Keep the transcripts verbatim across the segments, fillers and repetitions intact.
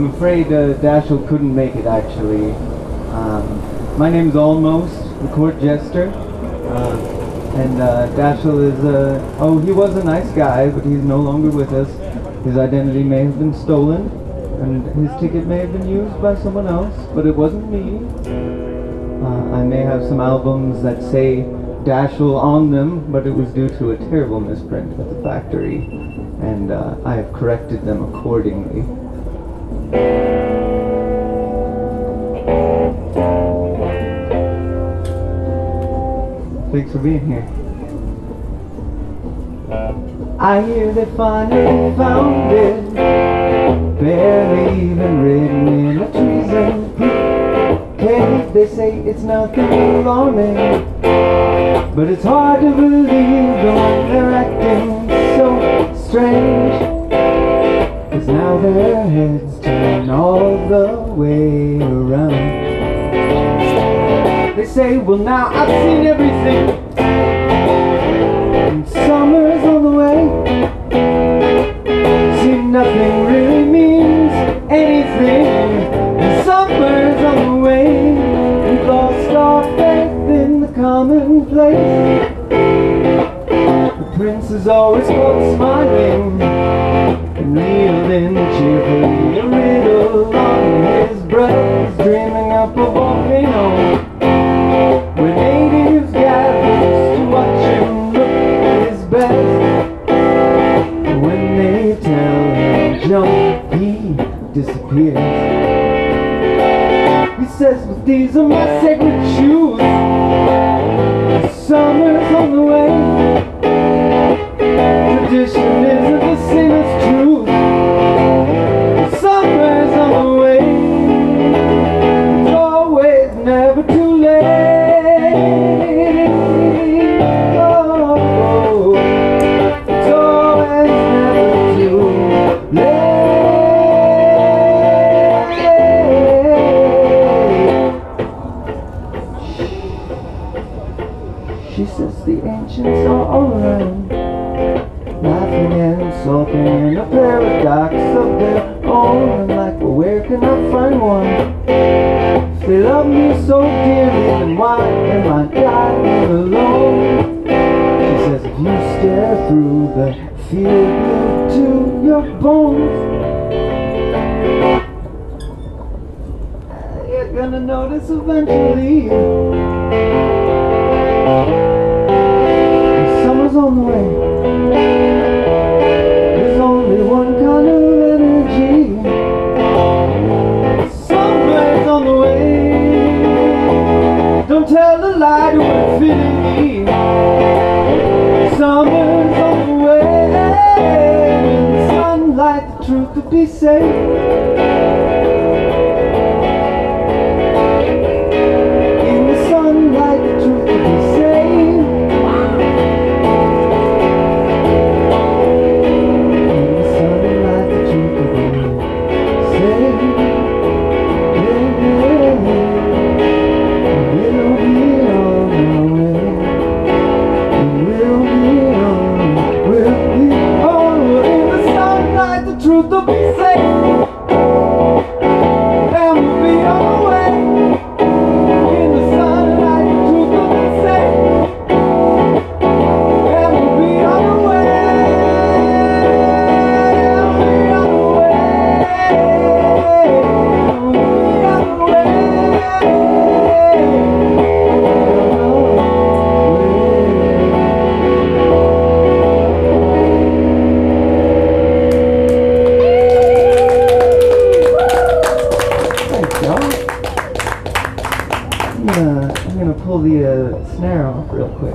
I'm afraid uh, Dashel couldn't make it, actually. Um, my name's Allmost, the Court Jester. Uh, and uh, Dashel is, uh, oh, he was a nice guy, but he's no longer with us. His identity may have been stolen, and his ticket may have been used by someone else, but it wasn't me. Uh, I may have some albums that say Dashel on them, but it was due to a terrible misprint at the factory, and uh, I have corrected them accordingly. Thanks for being here. I hear that finally found it, barely even written in a treason cave. They say it's nothing alarming, but it's hard to believe the way they're acting so strange, 'cause now their heads turn all the way around. They say, well, now I've seen everything, and summer's on the way. See, nothing really means anything, and summer's on the way. We've lost our faith in the commonplace. The prince is always caught smiling and reeling cheerfully, a riddle on his breath, dreaming up a volcano. He says, well, these are my sacred shoes, the summer's on the way. Tradition isn't the same as truth, the summer's on the way. It's always never too late. Oh, it's always never too late. She says the ancients are all around, laughing and insulting in a paradox of their own. I'm like, well, where can I find one? If they love me so dearly, then why am I dying alone? She says, if you stare through the field to your bones, you're gonna notice eventually. Summer's on the way. There's only one kind of energy. Summer's on the way. Don't tell a lie to infinity. Summer's on the way. In the sunlight, the truth will be safe. The uh, snare off real quick.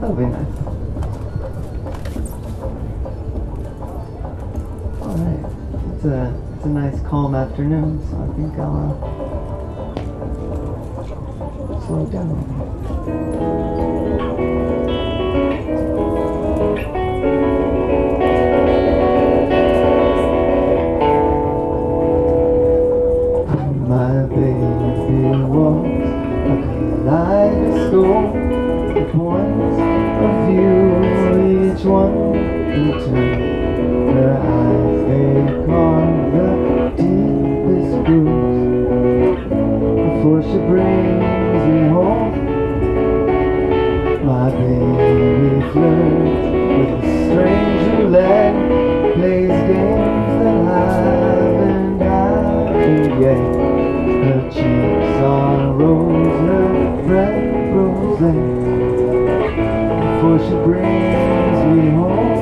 That'll be nice. All right, it's a it's a nice calm afternoon, so I think I'll. Uh, Slow down. was a kaleidoscope of points of view, each one returned their eyes, they caught the deepest grooves before she brings me home. My baby flirts with a stranger who led, plays games that haven't happened yet. Her cheeks are rose, her breath rose, before she brings me home.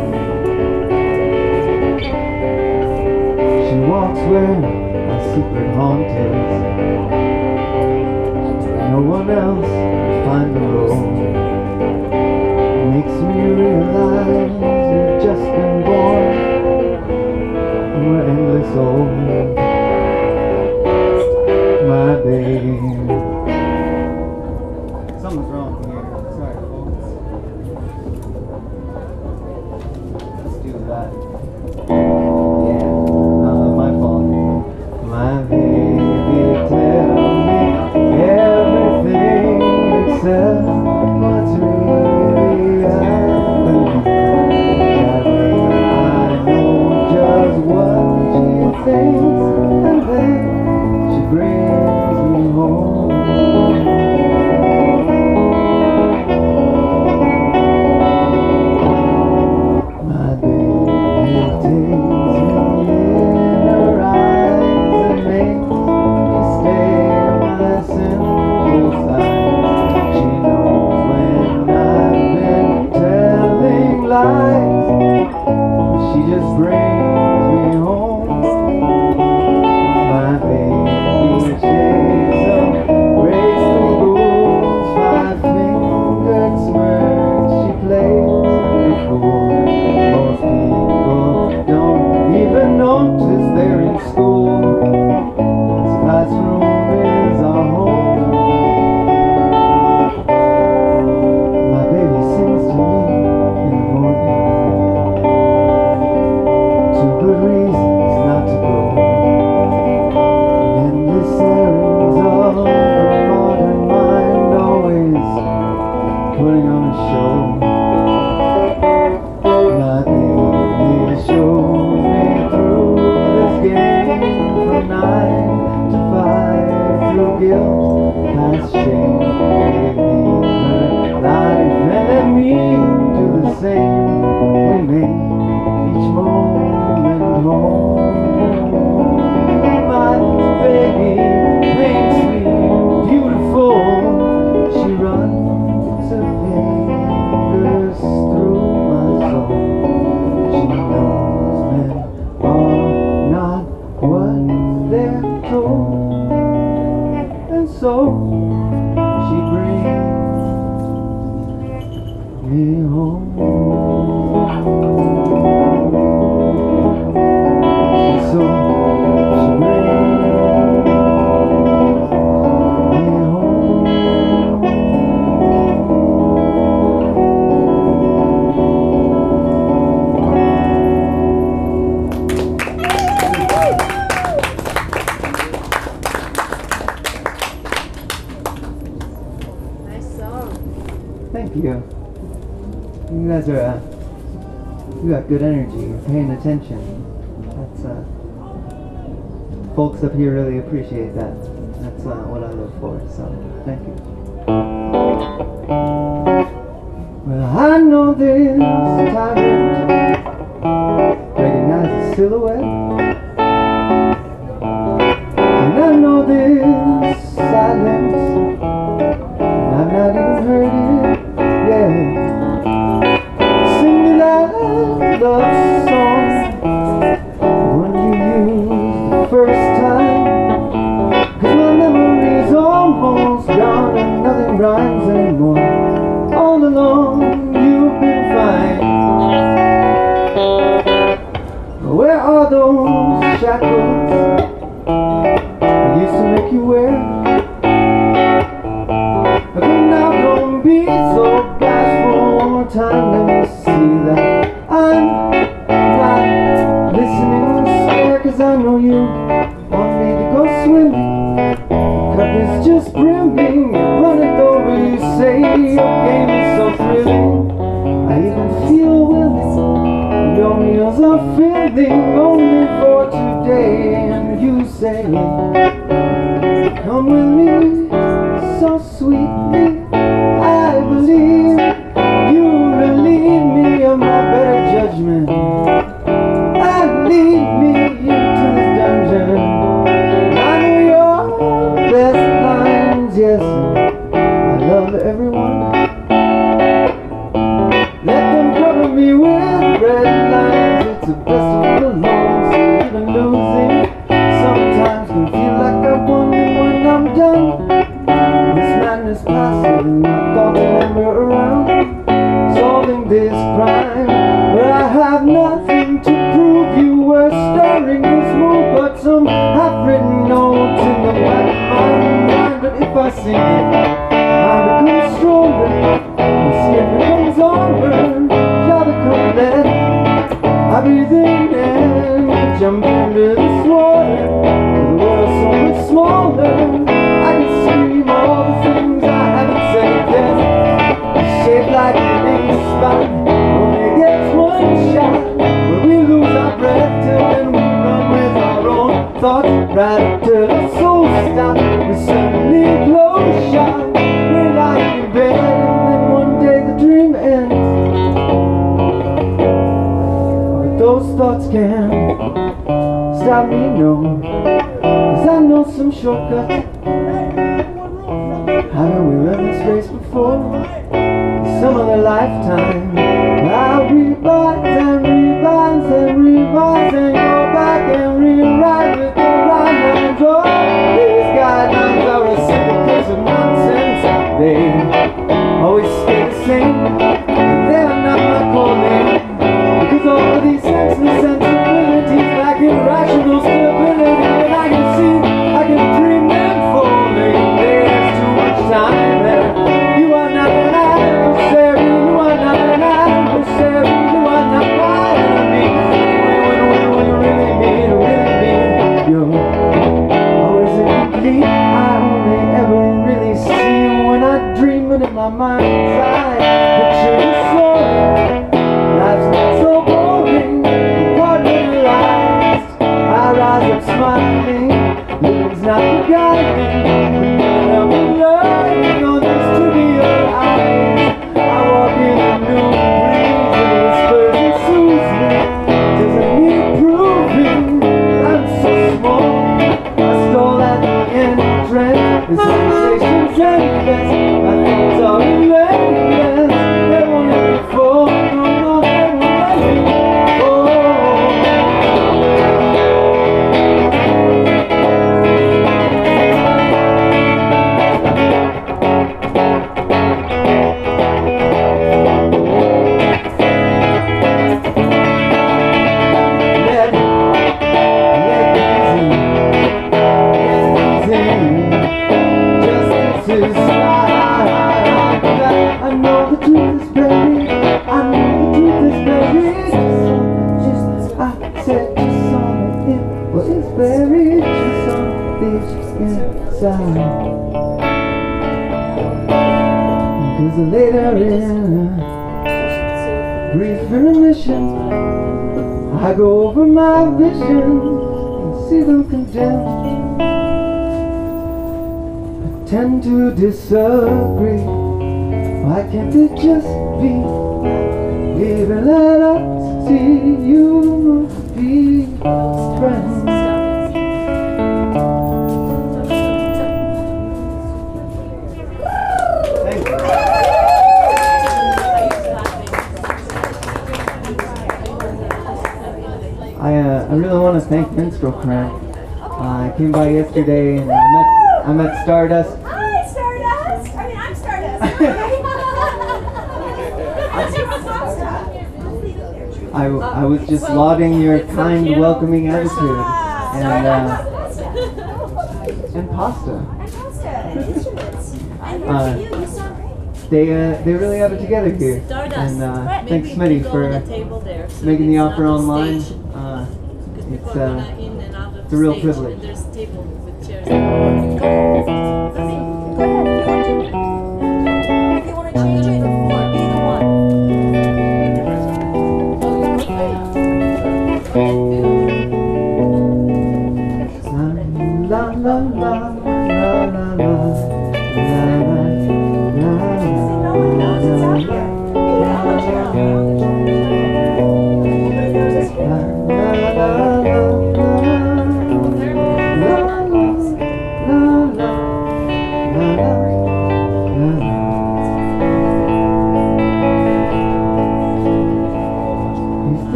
She walks where my secret haunt is. No one else will find the road. Makes me realize we've just been born, and we're endless old. My baby, something's wrong here. Sorry, folks. Let's do that. Yeah, uh, my fault. My baby, tell me everything except what's real. And then she brings me home. My baby takes me in her eyes and makes me stare my simple sighs. She knows when I've been telling lies, but she just brings me home. Folks up here really appreciate that. That's uh, what I look for, so thank you. Well, I know this tyrant recognizes silhouette, and I know this silence, and I've not even heard it yet. Sing me that love song, first time, 'cause my memory's almost gone and nothing rhymes anymore. All along you've been fine. Where are those shackles I used to make you wear? But now don't be so bashful. One more time, let me see that I'm not listening to, 'cause I know you want me to go swimming. Cup is just just brimming, running over you say your game is so thrilling. I even feel willing, your meals are filling only for today. And you say, come with me, so sweetly. I believe you relieve me of my better judgment. I need me into this dungeon. I know your best lines, yes. I love everyone. Let them cover me with red lines. It's the best of the loans, even losing. Sometimes can feel like I won when I'm done. This passing my thoughts and we're around, solving this crime where I have nothing to prove. You were stirring this move, but some have written notes in the back of my mind. But if I see it, I become stronger. I see it becomes over, try to come back. I breathe in and jump into this water. The world's so much smaller. I can see like an empty spot, only gets one shot. When we lose our breath till then we run with our own thoughts, right till the soul stops. We suddenly close shop. We're lying in bed, and then one day the dream ends. But those thoughts can't stop me, no, 'cause I know some shortcuts. How did we run this race before? Some other lifetime, I'll revise and revise and revise and go back and rewrite with the right lines. Oh, these guidelines are a simple case of nonsense. They always stay the same, and they're not my calling. Because all of these senseless sensibilities lack irrational stability, and I can see, I can dream them falling. There's too much time there. You are not an adversary, you are not an adversary, you are not my enemy. When you really mean, really mean, you're always incomplete. I only ever really see you when I dream it in my mind's eye. Picture you soaring, life's not so boring, what little lies. I rise up smiling, living's not forgotten, but I'm learning on this to be your eyes. I walk in a new breeze and it spurs and soothes me. Doesn't need proving, I'm so small. I stole at the entrance, the sensation's endless. My thoughts are relentless, they won't let me fall. No, no, they won't let me to disagree. Why can't it just be? Even let us see you be friends. Thank you. I uh, I really want to thank Minstrel Cramp. Uh, I came by yesterday and I met I met Stardust. I, I was just lauding your kind, welcoming attitude, and uh, and pasta. Uh, they uh, they really have it together here, and uh, thanks Smitty for making the offer online. Uh, it's uh, it's a real privilege.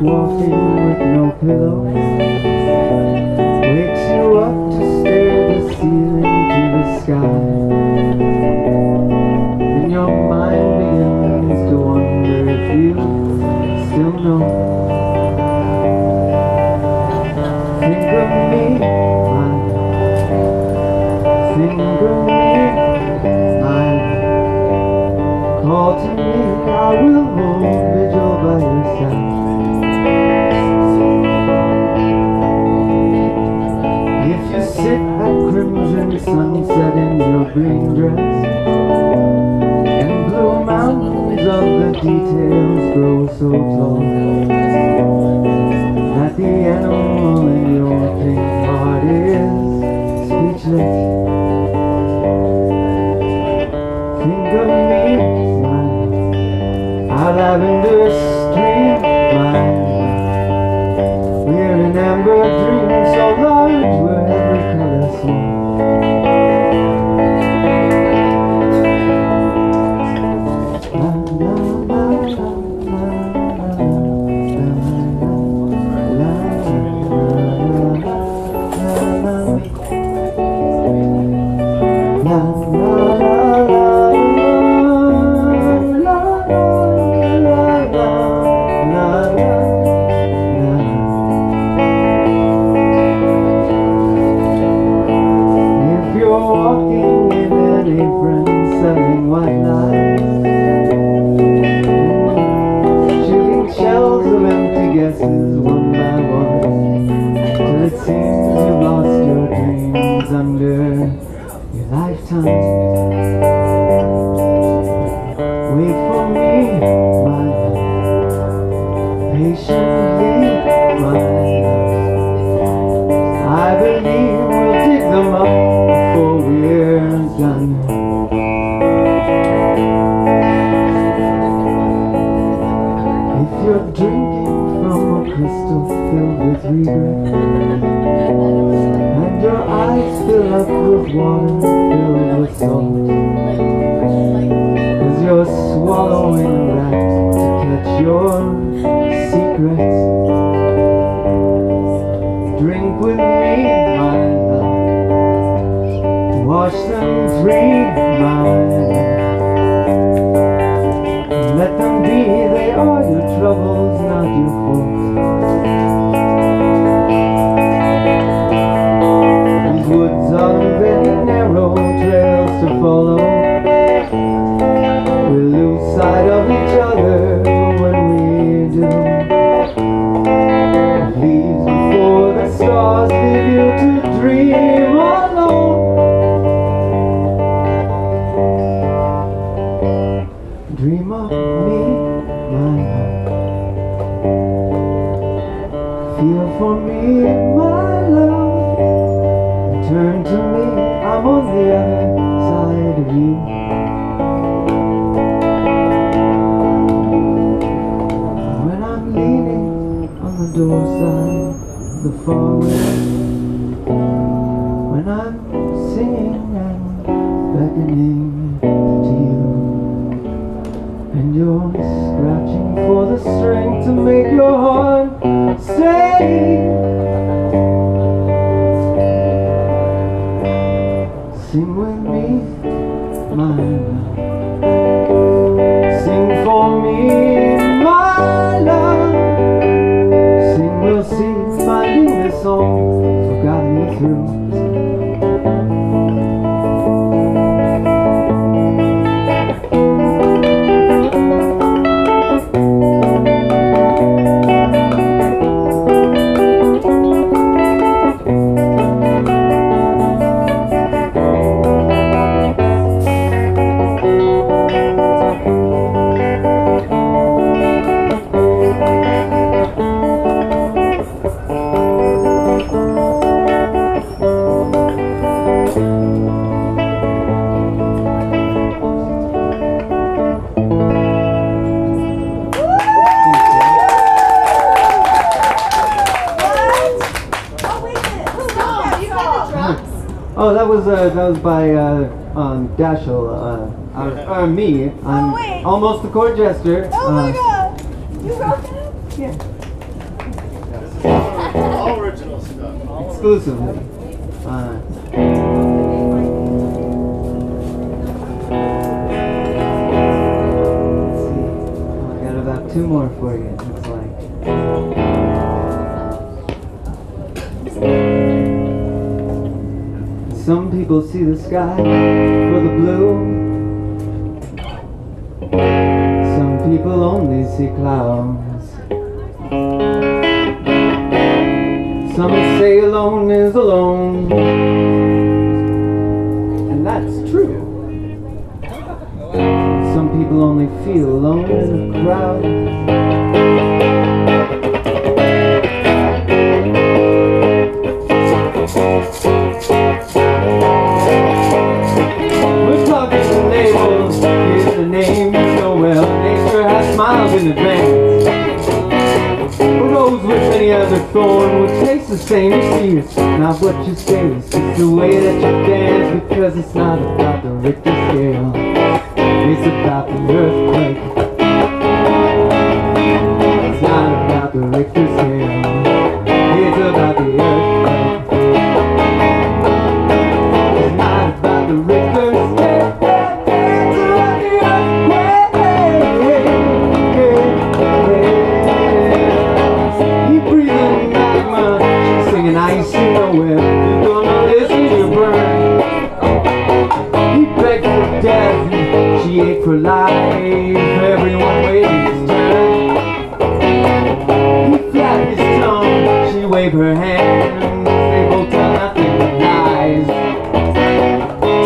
walking with no pillow. Wakes you up to stare at the ceiling to the sky, and your mind begins to wonder if you still know. Think of me, my, think of me, my, call to me, I will hold vigil by your side. Crimson sunset in your green dress, and blue mountains of the details grow so tall, that the animal in your pink heart is speechless. Think of me, mine, our lavender stream, mine, we're an amber dream so large we're every color. Think of That was by uh, um, Dashel, uh, uh, or me. I'm oh, wait. Almost the Court Jester. Oh uh, my God! You wrote that? Yeah. All original stuff. All exclusive. Alright. Two more for you, it looks like. Some people see the sky for the blue. Some people only see clouds. Some say alone is alone. And that's true. Some people only feel alone in a crowd. We're talking to labels, here's the name you know well. Nature has miles in advance. A rose with any other thorn would taste the same. You see, it's not what you say, it's just the way that you dance. Because it's not about the Richter scale, it's about the earthquake. It's not about the Richter scale. It's about the earthquake. It's not about the Richter scale. It's about the earthquake. Keep breathing magma, she's singing ice, you know where you're gonna listen to burn. He begged for death, she ate for life, everyone waiting his turn. He flapped his tongue, she waved her hand, they both tell nothing but lies.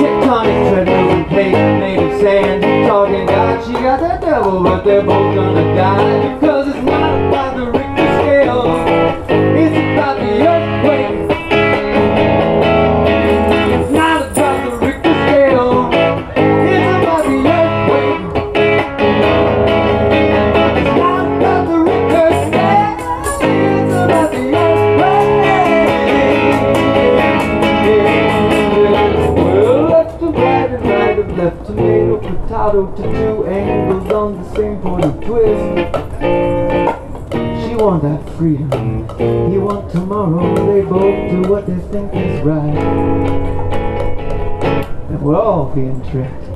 Tectonic treadmills and plates made of sand, talking God, she got that devil, but they're both gonna die. Because it's not about the Richter scale, it's about the earthquake. To two angles on the same point of twist. She want that freedom, he want tomorrow. They both do what they think is right, and we're all being tricked.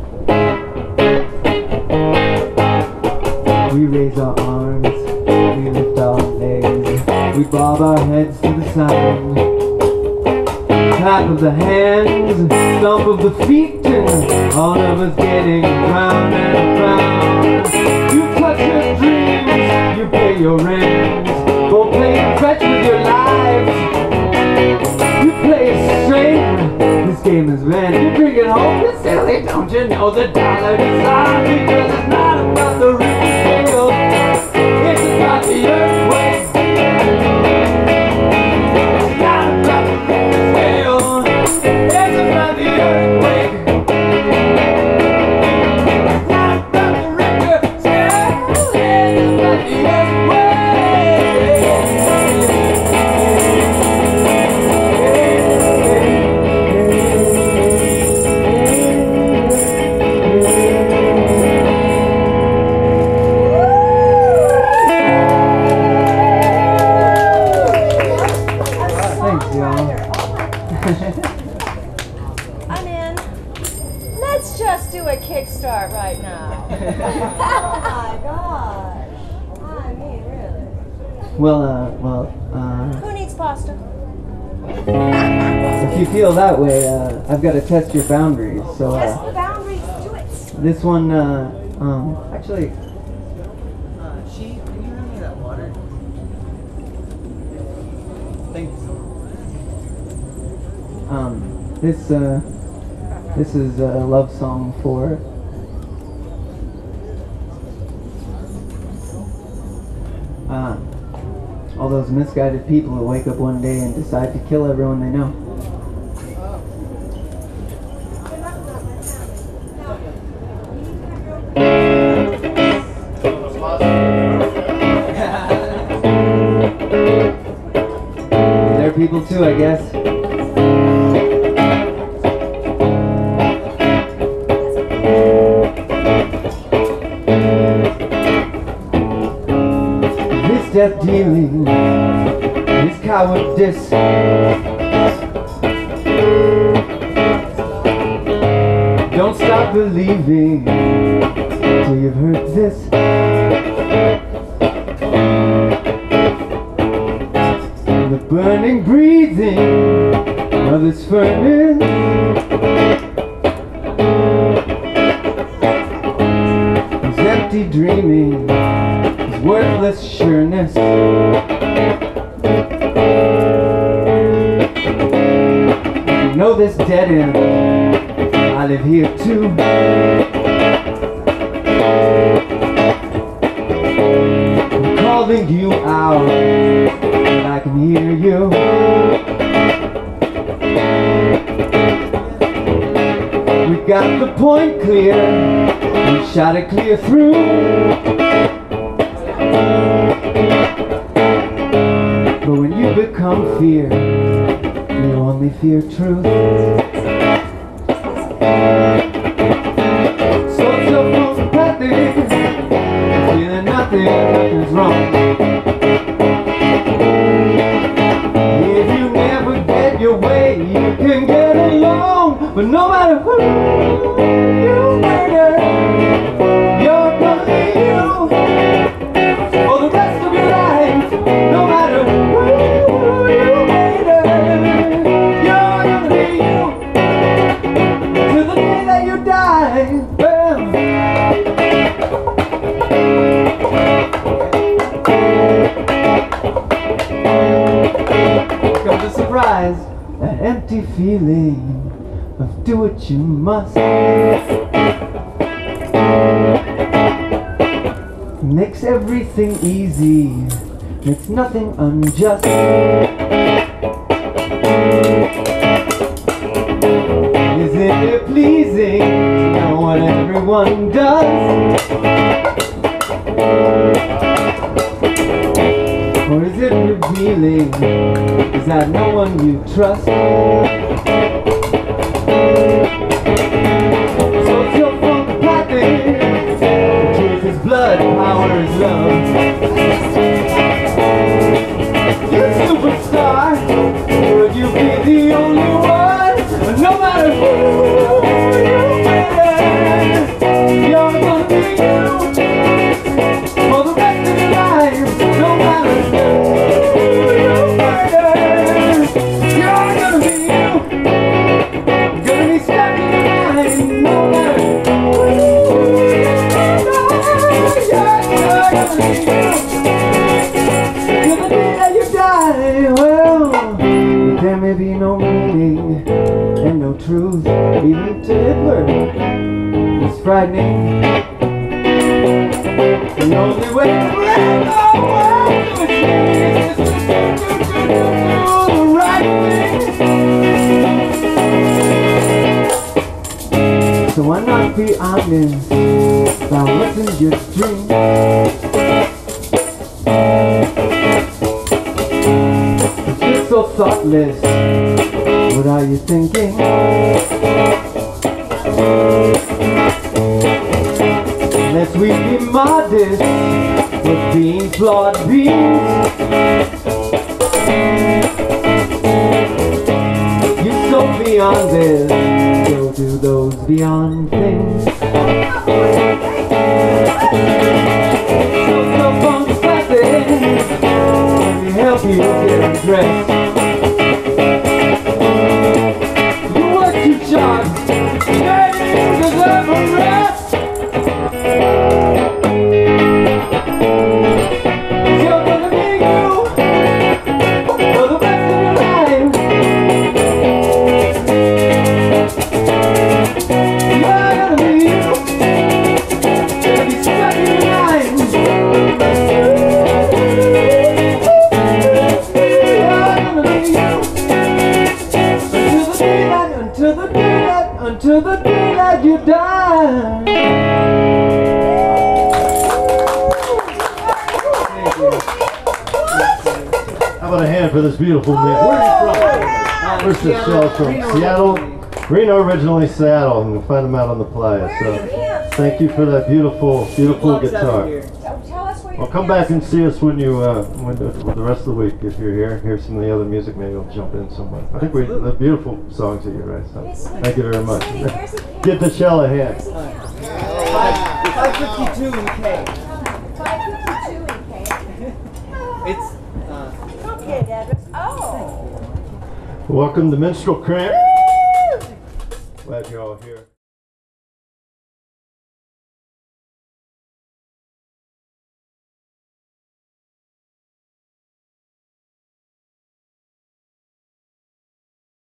We raise our arms, we lift our legs, we bob our heads to the sound. Clap of the hands, stomp of the feet, and all of us getting round and round. You touch your dreams, you pay your rents, go play and fetch with your lives. You play it straight, this game is ran. You bring it home, it's silly, don't you know the dollar is high? Because it's not about the Richter scale, it's about the earthquake. Well, uh, well, uh... Who needs pasta? If you feel that way, uh, I've got to test your boundaries, so, uh... Test the boundaries, do it! This one, uh, um, actually... Uh, she, can you hand me that water? Thanks. Um, this, uh... This is a love song for... Uh... all those misguided people who wake up one day and decide to kill everyone they know. They're people too, I guess. Death dealing, it's cowardice. Don't stop believing till you've heard this. And the burning breathing of this furnace is empty dreaming, is worthless sureness. You know this dead end, I live here too. I'm calling you out, and I can hear you. We got the point clear, we shot it clear through. But when you become fear, you only fear truth. So it's so psychopathic, feeling nothing, nothing's wrong. If you never get your way, you can get along. But no matter who you murder, that empty feeling of do what you must makes everything easy, makes nothing unjust. Isn't it pleasing to know what everyone does? Or is it revealing? Is that no one you trust? So it's your fault for plotting. The truth is blood, power is love. You superstar, would you be the only one? No matter who you are, you're gonna be you for the rest of your life. No matter who. Truth, even to Hitler, it's frightening. The only way to live the world is to do the right thing. So why not be honest about what's in your dream? If you're so thoughtless, what are you thinking? Unless we be modest with being flawed beings. You're so beyond this, go to those beyond things. So come on, clap it. Let me help you get dressed. For this beautiful man. Oh, where are you from? First show from Reno, Seattle. Originally. Reno, originally Seattle, and we'll find them out on the playa. So, thank you for that beautiful, beautiful guitar. Tell us where Well, come back and see us when you uh, when the, the rest of the week if you're here. Hear some of the other music. Maybe we'll jump in somewhere. I think we the beautiful songs that you write. So thank you very much. Get the shell a hand. five fifty-two in K. five fifty-two in K. It's complicated address. Oh. Welcome to Minstrel Cramp. Glad you're all here.